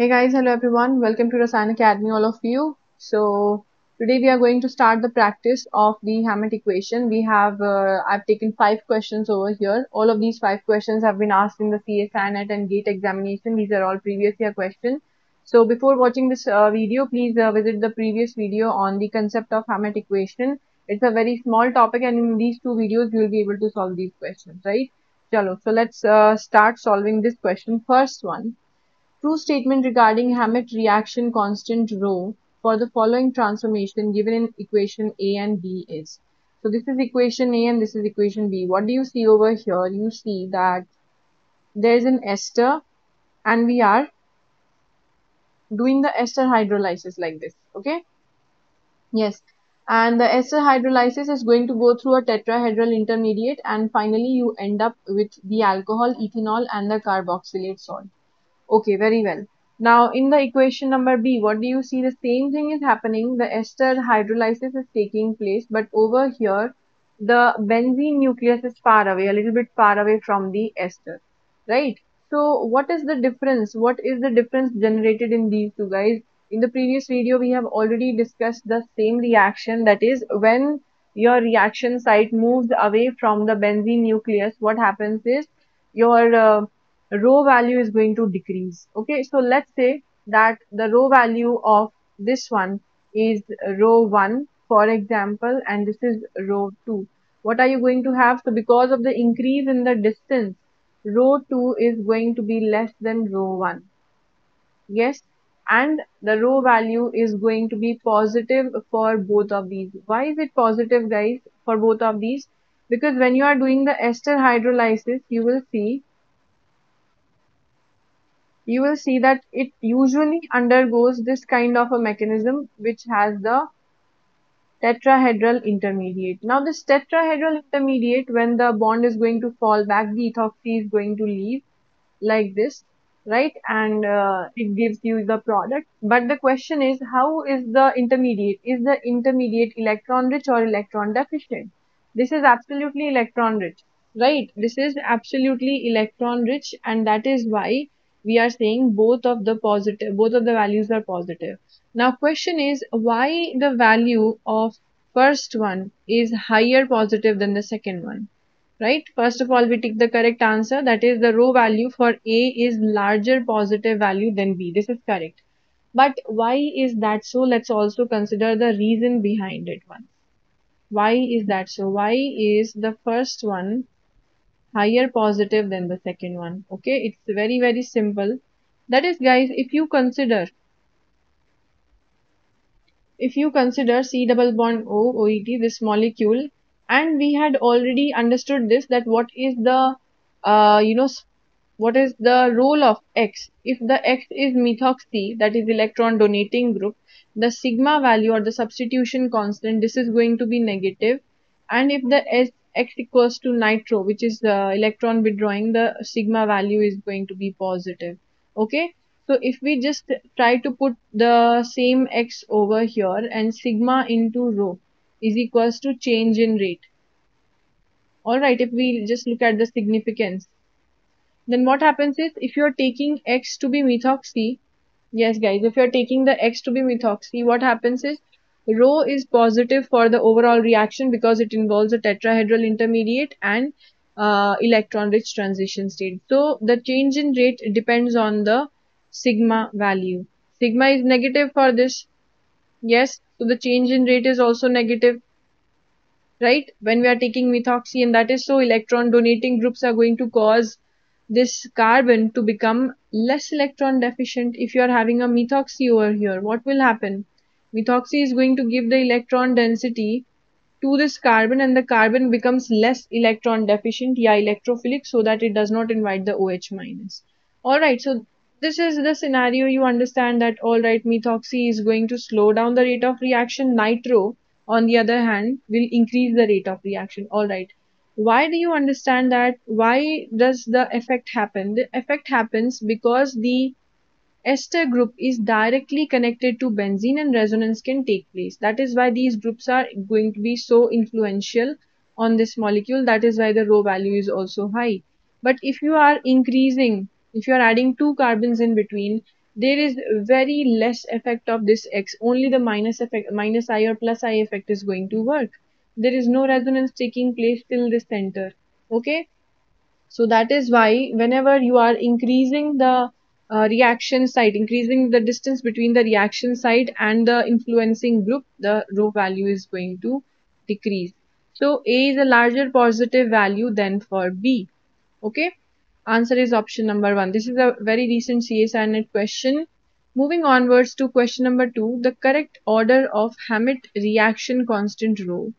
Hey guys, hello everyone. Welcome to Rasayan Academy, all of you. So today we are going to start the practice of the Hammett equation. We have I've taken 5 questions over here. All of these 5 questions have been asked in the CSIR NET and GATE examination. These are all previous year questions. So before watching this video, please visit the previous video on the concept of Hammett equation. It's a very small topic, and in these 2 videos you will be able to solve these questions, right? Chalo, so let's start solving this question. First one. True statement regarding Hammett reaction constant rho for the following transformation given in equation A and B is. So this is equation A and this is equation B. What do you see over here? You see that there is an ester and we are doing the ester hydrolysis like this. Okay? Yes. And the ester hydrolysis is going to go through a tetrahedral intermediate and finally you end up with the alcohol, ethanol and the carboxylate salt. Okay, very well. Now, in the equation number B, what do you see? The same thing is happening. The ester hydrolysis is taking place, but over here, the benzene nucleus is far away, a little bit far away from the ester, right? So, what is the difference? What is the difference generated in these two guys? In the previous video, we have already discussed the same reaction. That is, when your reaction site moves away from the benzene nucleus, what happens is your rho value is going to decrease. Okay, so let's say that the rho value of this one is rho 1, for example, and this is rho 2. What are you going to have? So because of the increase in the distance, rho 2 is going to be less than rho 1. Yes, and the rho value is going to be positive for both of these. Why is it positive, guys, for both of these? Because when you are doing the ester hydrolysis, you will see that it usually undergoes this kind of a mechanism which has the tetrahedral intermediate. Now this tetrahedral intermediate, when the bond is going to fall back, the ethoxy is going to leave like this, right? And it gives you the product. But the question is, how is the intermediate? Is the intermediate electron rich or electron deficient? This is absolutely electron rich, right? This is absolutely electron rich, and that is why we are saying both of the values are positive. Now question is, why the value of first one is higher positive than the second one, right? First of all, we take the correct answer, that is the rho value for A is larger positive value than B. This is correct. But why is that so? Let's also consider the reason behind it once. Why is that so? Why is the first one higher positive than the second one? Okay, it's very, very simple. That is, guys, if you consider C double bond O, OET, this molecule, and we had already understood this, that what is the what is the role of X? If the X is methoxy, that is electron donating group, the sigma value or the substitution constant, this is going to be negative, and if the X equals to nitro, which is the electron withdrawing, the sigma value is going to be positive. Okay, so if we just try to put the same X over here, and sigma into rho is equals to change in rate. Alright, if we just look at the significance, then what happens is, if you are taking X to be methoxy, yes guys, if you are taking the X to be methoxy, what happens is, rho is positive for the overall reaction because it involves a tetrahedral intermediate and electron-rich transition state. So the change in rate depends on the sigma value. Sigma is negative for this. Yes, so the change in rate is also negative, right? When we are taking methoxy, and that is so electron donating groups are going to cause this carbon to become less electron deficient. If you are having a methoxy over here, what will happen? Methoxy is going to give the electron density to this carbon, and the carbon becomes less electron deficient, yeah, electrophilic, so that it does not invite the OH-. Alright, so this is the scenario. You understand that, alright, methoxy is going to slow down the rate of reaction. Nitro, on the other hand, will increase the rate of reaction. Alright, why do you understand that? Why does the effect happen? The effect happens because the ester group is directly connected to benzene and resonance can take place. That is why these groups are going to be so influential on this molecule. That is why the rho value is also high. But if you are adding 2 carbons in between, there is very less effect of this x. Only the minus I or plus I effect is going to work. There is no resonance taking place till the center. Okay, so that is why whenever you are increasing the reaction site, increasing the distance between the reaction site and the influencing group, the rho value is going to decrease. So A is a larger positive value than for B. Okay, answer is option number 1. This is a very recent CSIR NET question. Moving onwards to question number 2, the correct order of Hammett reaction constant rho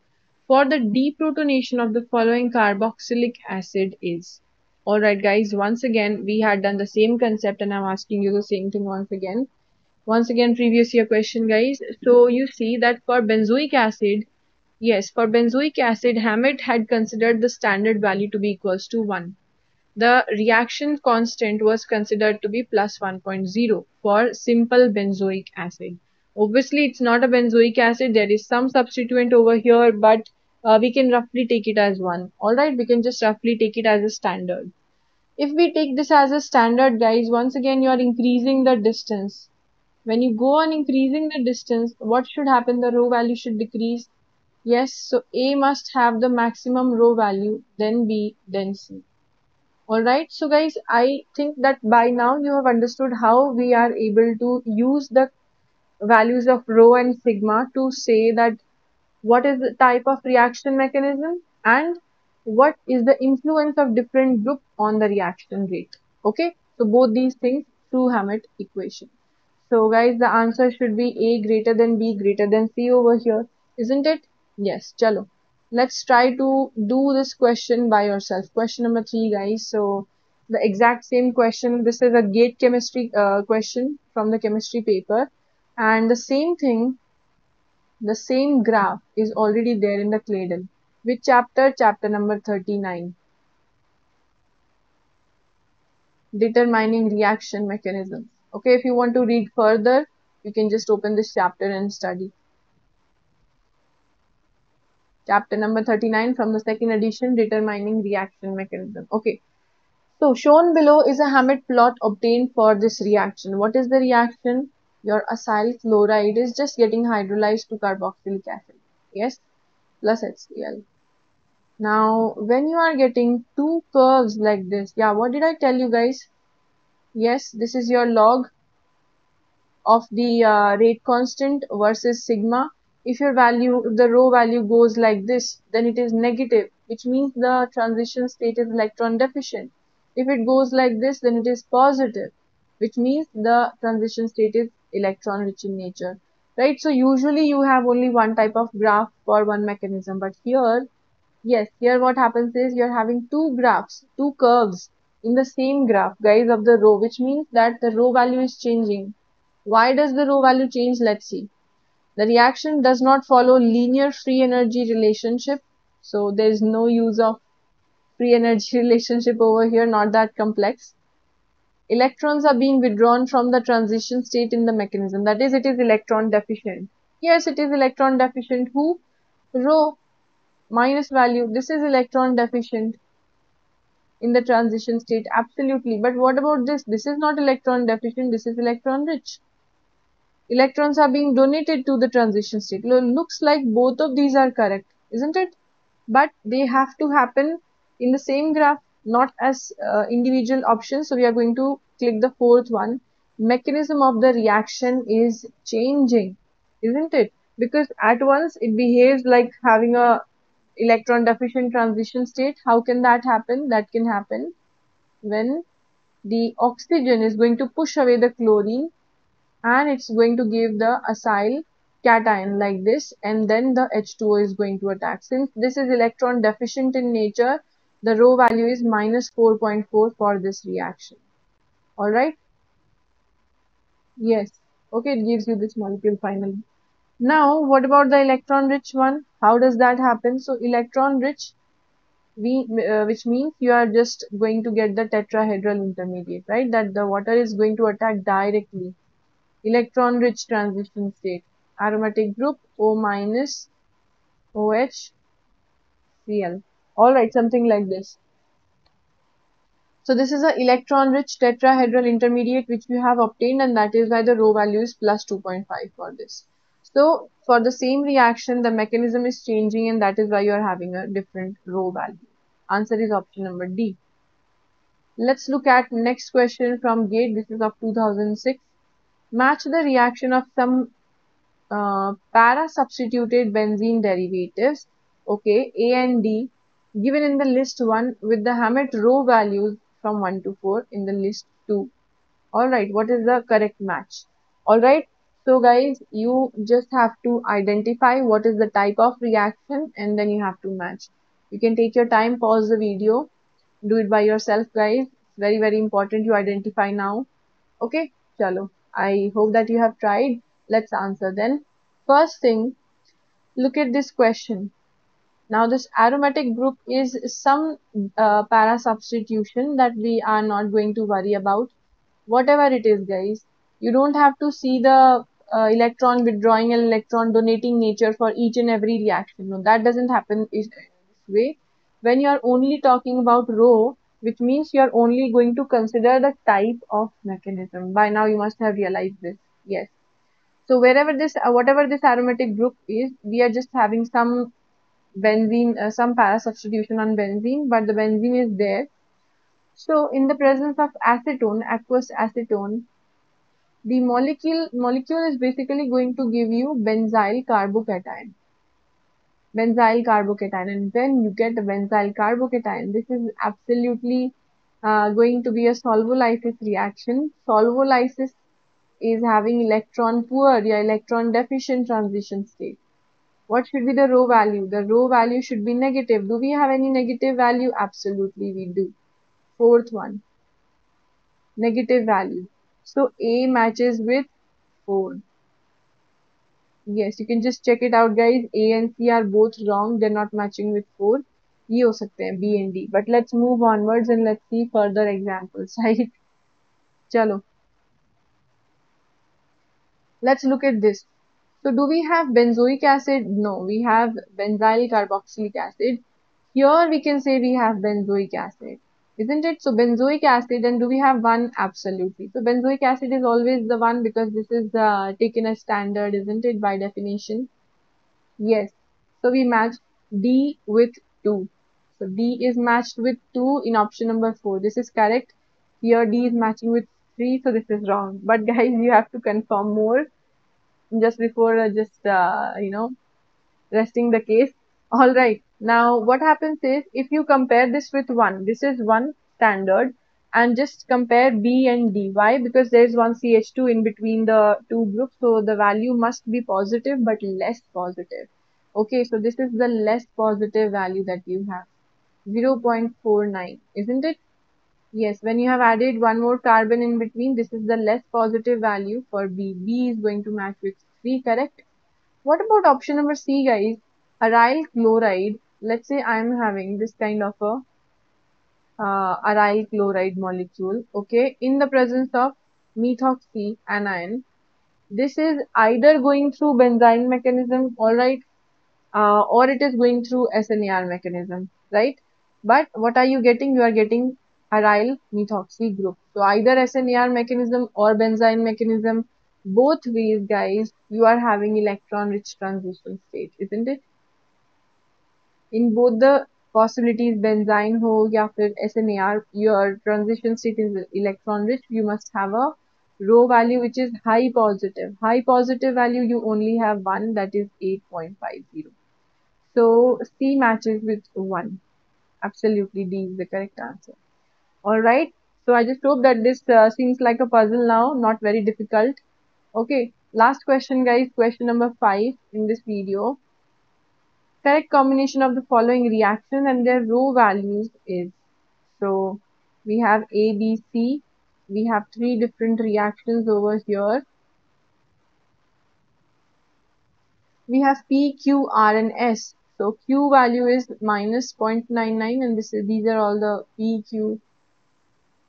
for the deprotonation of the following carboxylic acid is. Alright guys, once again we had done the same concept and I'm asking you the same thing once again. Previous year question guys. So you see that for benzoic acid, yes, for benzoic acid Hammett had considered the standard value to be equals to 1. The reaction constant was considered to be plus 1.0 for simple benzoic acid. Obviously, it's not a benzoic acid. There is some substituent over here, but we can roughly take it as 1. Alright, we can just roughly take it as a standard. If we take this as a standard, guys, once again, you are increasing the distance. When you go on increasing the distance, what should happen? The rho value should decrease. Yes, so A must have the maximum rho value, then B, then C. Alright, so guys, I think that by now you have understood how we are able to use the values of rho and sigma to say that what is the type of reaction mechanism and what is the influence of different group on the reaction rate. Okay, so both these things through Hammett equation. So guys, the answer should be A greater than B greater than C over here, isn't it? Yes, chalo. Let's try to do this question by yourself. Question number 3 guys, so the exact same question. This is a GATE chemistry question from the chemistry paper. And the same thing, the same graph is already there in the Clayden. Which chapter? Chapter number 39. Determining reaction mechanisms. Okay, if you want to read further, you can just open this chapter and study. Chapter number 39 from the second edition, Determining Reaction Mechanism. Okay. So, shown below is a Hammett plot obtained for this reaction. What is the reaction? Your acyl chloride is just getting hydrolyzed to carboxylic acid, yes, plus HCl. Now, when you are getting two curves like this, yeah, what did I tell you guys? Yes, this is your log of the rate constant versus sigma. If your value, the rho value goes like this, then it is negative, which means the transition state is electron deficient. If it goes like this, then it is positive, which means the transition state is electron rich in nature, right? So usually you have only one type of graph for one mechanism, but here, yes, here what happens is you're having two graphs, two curves in the same graph, guys, of the rho, which means that the rho value is changing. Why does the rho value change? Let's see. The reaction does not follow linear free energy relationship, so there is no use of free energy relationship over here, not that complex. Electrons are being withdrawn from the transition state in the mechanism. That is, it is electron deficient. Yes, it is electron deficient. Who? Rho minus value. This is electron deficient in the transition state. Absolutely. But what about this? This is not electron deficient. This is electron rich. Electrons are being donated to the transition state. Looks like both of these are correct, isn't it? But they have to happen in the same graph, not as individual options. So we are going to click the fourth one. Mechanism of the reaction is changing, isn't it? Because at once it behaves like having a electron deficient transition state. How can that happen? That can happen when the oxygen is going to push away the chlorine and it's going to give the acyl cation like this, and then the H2O is going to attack. Since this is electron deficient in nature, the rho value is minus 4.4 for this reaction. Alright? Yes. Okay, it gives you this molecule finally. Now, what about the electron rich one? How does that happen? So, electron rich, which means you are just going to get the tetrahedral intermediate, right? That the water is going to attack directly. Electron rich transition state. Aromatic group O minus OH Cl. Alright, something like this. So this is an electron-rich tetrahedral intermediate which we have obtained, and that is why the rho value is plus 2.5 for this. So for the same reaction, the mechanism is changing, and that is why you are having a different rho value. Answer is option number D. Let's look at next question from GATE. This is of 2006. Match the reaction of some para-substituted benzene derivatives, okay, A and D, given in the list 1 with the Hammett rho values from 1 to 4 in the list 2. Alright, what is the correct match? Alright, so guys, you just have to identify what is the type of reaction and then you have to match. You can take your time, pause the video, do it by yourself guys. It's very, very important you identify now. Okay, chalo. I hope that you have tried. Let's answer then. First thing, look at this question. Now this aromatic group is some para substitution that we are not going to worry about. Whatever it is guys, you don't have to see the electron withdrawing and electron donating nature for each and every reaction. No, that doesn't happen this way. When you are only talking about rho, which means you are only going to consider the type of mechanism. By now you must have realized this. Yes. So wherever this, whatever this aromatic group is, we are just having some benzene, some para substitution on benzene, but the benzene is there. So in the presence of acetone, aqueous acetone, the molecule is basically going to give you benzyl carbocation. Benzyl carbocation, and when you get the benzyl carbocation, this is absolutely going to be a solvolysis reaction. Solvolysis is having electron poor, yeah, electron deficient transition state. What should be the rho value? The rho value should be negative. Do we have any negative value? Absolutely we do. Fourth one, negative value. So A matches with 4. Yes, you can just check it out guys. A and C are both wrong. They're not matching with 4. Ye ho sakte hain, B and D. But let's move onwards and let's see further examples, right? Chalo. Let's look at this. So do we have benzoic acid? No, we have benzyl carboxylic acid. Here we can say we have benzoic acid. Isn't it? So benzoic acid, and do we have one? Absolutely. So benzoic acid is always the one because this is taken as standard, isn't it, by definition? Yes. So we match D with 2. So D is matched with 2 in option number 4. This is correct. Here D is matching with 3, so this is wrong. But guys, you have to confirm more just before you know, resting the case. All right. Now, what happens is, if you compare this with 1, this is 1 standard, and just compare B and D. Why? Because there is one CH2 in between the two groups, so the value must be positive but less positive. Okay, so this is the less positive value that you have, 0.49, isn't it? Yes, when you have added one more carbon in between, this is the less positive value for B. B is going to match with 3, correct? What about option number C, guys? Aryl chloride. Let's say I am having this kind of a aryl chloride molecule, okay, in the presence of methoxy anion. This is either going through benzyl mechanism, alright, or it is going through SNAR mechanism, right? But what are you getting? You are getting aryl methoxy group. So either SNAR mechanism or benzyl mechanism, both ways guys, you are having electron-rich transition state, isn't it? In both the possibilities, benzene ho ya fir SNAR, your transition state is electron rich. You must have a rho value which is high positive. High positive value, you only have 1, that is 8.50. So C matches with 1. Absolutely, D is the correct answer. Alright, so I just hope that this seems like a puzzle now, not very difficult. Okay, last question guys, question number 5 in this video. Correct combination of the following reaction and their rho values is. So we have A, B, C. We have 3 different reactions over here. We have P, Q, R and S. So Q value is minus 0.99, and this is, these are all the P, Q,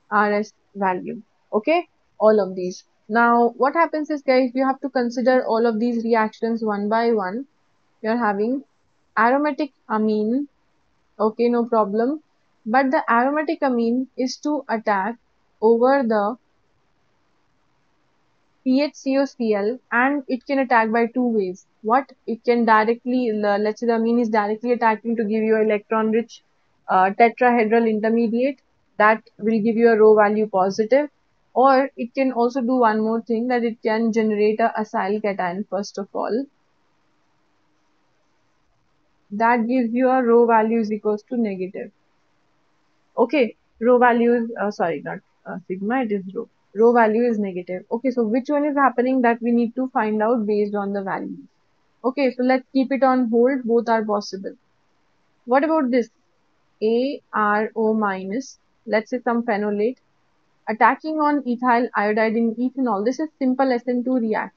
R, S value. Okay, all of these. Now what happens is guys, you have to consider all of these reactions one by one. You are having aromatic amine, okay, no problem. but the aromatic amine is to attack over the PHCOCl, and it can attack by two ways. What? It can directly, let's say the amine is directly attacking to give you electron rich tetrahedral intermediate that will give you a rho value positive, or it can also do one more thing, that it can generate a acyl cation first of all. That gives you a rho value is equals to negative. Okay, rho value is, sorry, not sigma, it is rho. Rho value is negative. Okay, so which one is happening, that we need to find out based on the value. Okay, so let's keep it on hold, both are possible. What about this? ARO minus, let's say some phenolate, attacking on ethyl iodide in ethanol. This is simple SN2 reaction.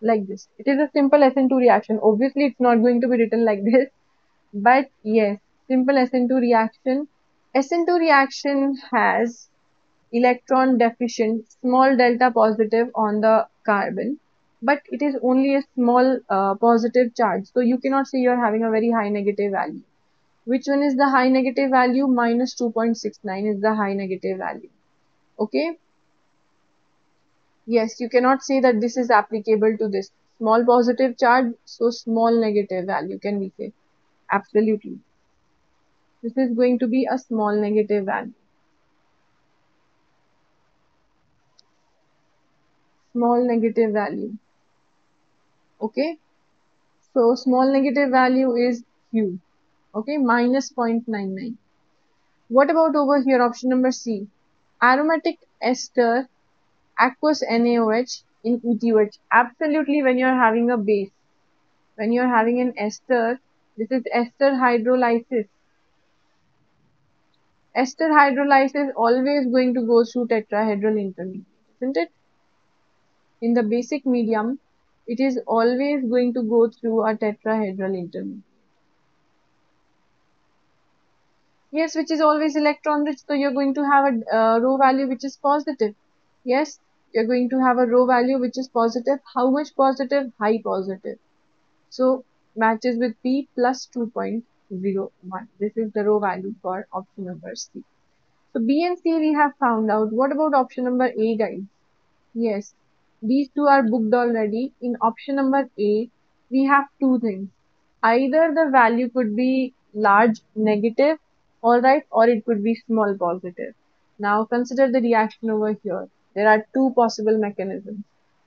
Like this. It is a simple SN2 reaction. Obviously, it's not going to be written like this, but yes, simple SN2 reaction. SN2 reaction has electron deficient small delta positive on the carbon, but it is only a small positive charge. So you cannot say you are having a very high negative value. Which one is the high negative value? Minus 2.69 is the high negative value. Okay. Yes, you cannot say that this is applicable to this small positive charge, so small negative value can we say? Absolutely. This is going to be a small negative value. Small negative value. Okay. So small negative value is Q. Okay, minus 0.99. What about over here, option number C? Aromatic ester aqueous NaOH in ETOH. Absolutely, when you are having a base, when you are having an ester, this is ester hydrolysis. Ester hydrolysis always going to go through tetrahedral intermediate, isn't it? In the basic medium, it is always going to go through a tetrahedral intermediate. Yes, which is always electron rich, so you're going to have a rho value which is positive. Yes, you're going to have a rho value which is positive. How much positive? High positive. So matches with P plus 2.01. This is the rho value for option number C. So B and C we have found out. What about option number A, guys? Yes, these two are booked already. In option number A, we have two things. Either the value could be large negative, alright, or it could be small positive. Now consider the reaction over here. There are two possible mechanisms.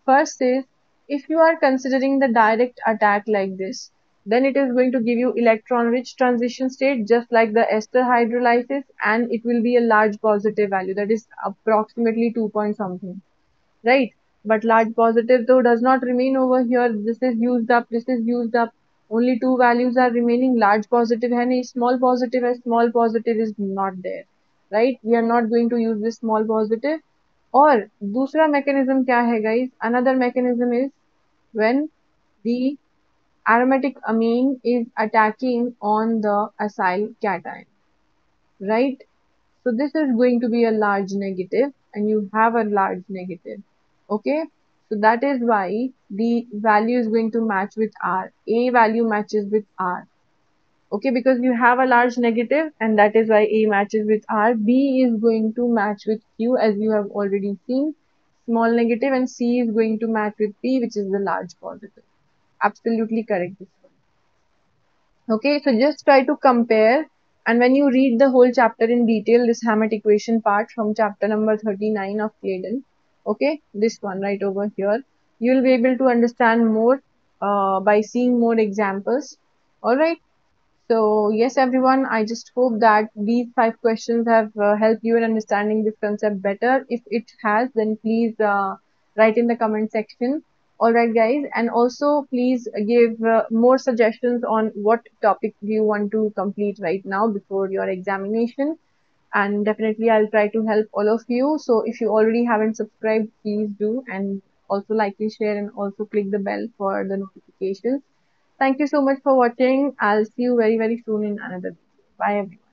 First is, if you are considering the direct attack like this, then it is going to give you electron-rich transition state just like the ester hydrolysis, and it will be a large positive value, that is approximately 2 point something, right? But large positive though does not remain over here. This is used up, this is used up. Only two values are remaining, large positive and small positive, and small positive is not there, right? We are not going to use this small positive. Or दूसरा mechanism क्या है guys? Another mechanism is when the aromatic amine is attacking on the acyl cation, right? So this is going to be a large negative, and you have a large negative. Okay, so that is why the value is going to match with R. A value matches with R. Okay, because you have a large negative, and that is why A matches with R. B is going to match with Q, as you have already seen, small negative, and C is going to match with P, which is the large positive. Absolutely correct this one. Okay, so just try to compare, and when you read the whole chapter in detail, this Hammett equation part from chapter number 39 of Clayden, okay, this one right over here, you will be able to understand more by seeing more examples. Alright. So yes everyone, I just hope that these 5 questions have helped you in understanding this concept better. If it has, then please write in the comment section. Alright guys, and also please give more suggestions on what topic do you want to complete right now before your examination, and definitely I'll try to help all of you. So if you already haven't subscribed, please do, and also like and share, and also click the bell for the notifications. Thank you so much for watching. I'll see you very, very soon in another video. Bye everyone.